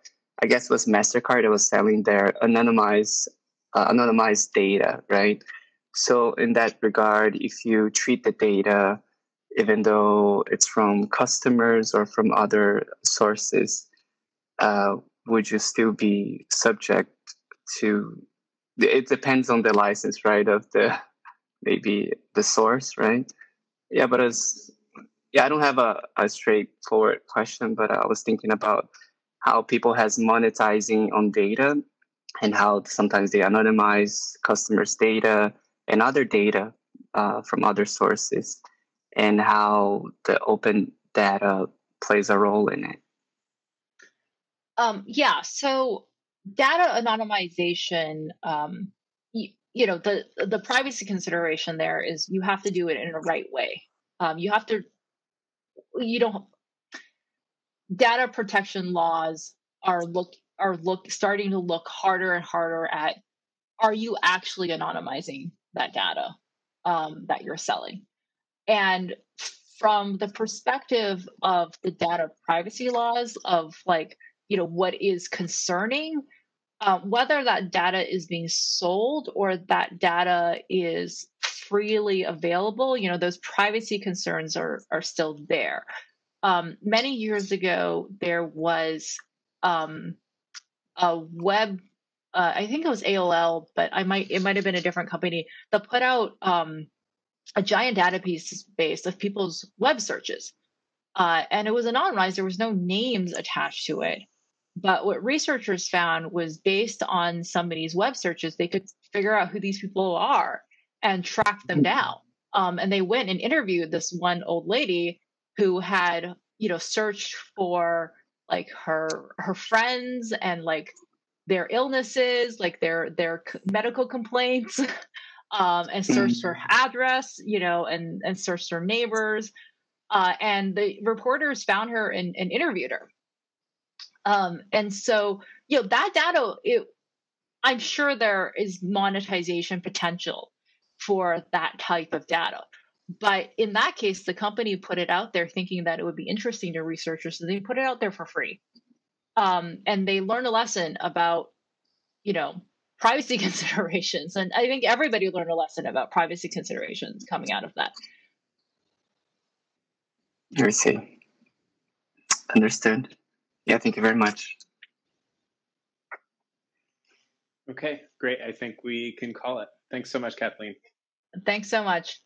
I guess it was MasterCard that was selling their anonymized, uh, anonymized data, right? So in that regard, if you treat the data, even though it's from customers or from other sources, uh, would you still be subject to? It depends on the license, right? Of the maybe the source, right? Yeah, but as yeah, I don't have a, a straightforward question, but I was thinking about how people has monetizing on data, and how sometimes they anonymize customers' data and other data uh, from other sources, and how the open data plays a role in it. Um, yeah, so data anonymization, um, you, you know, the, the privacy consideration there is you have to do it in the right way. Um, you have to, you don't, data protection laws are look, are look, starting to look harder and harder at, are you actually anonymizing that data um, that you're selling? And from the perspective of the data privacy laws of like, you know, what is concerning, uh, whether that data is being sold or that data is freely available, you know, those privacy concerns are, are still there. Um, many years ago, there was um, a web, uh, I think it was A O L, but I might, it might've been a different company that put out, um, a giant database base of people's web searches. Uh, and it was anonymized. There was no names attached to it. But what researchers found was based on somebody's web searches, they could figure out who these people are and track them down. Um, and they went and interviewed this one old lady who had, you know, searched for like her, her friends and like their illnesses, like their, their medical complaints. Um, and searched her address, you know, and, and searched her neighbors. Uh, and the reporters found her and, and interviewed her. Um, and so, you know, that data, it, I'm sure there is monetization potential for that type of data. But in that case, the company put it out there thinking that it would be interesting to researchers. So they put it out there for free. Um, and they learned a lesson about, you know, privacy considerations. And I think everybody learned a lesson about privacy considerations coming out of that. I see. Understood. Yeah, thank you very much. Okay, great. I think we can call it. Thanks so much, Kathleen. Thanks so much.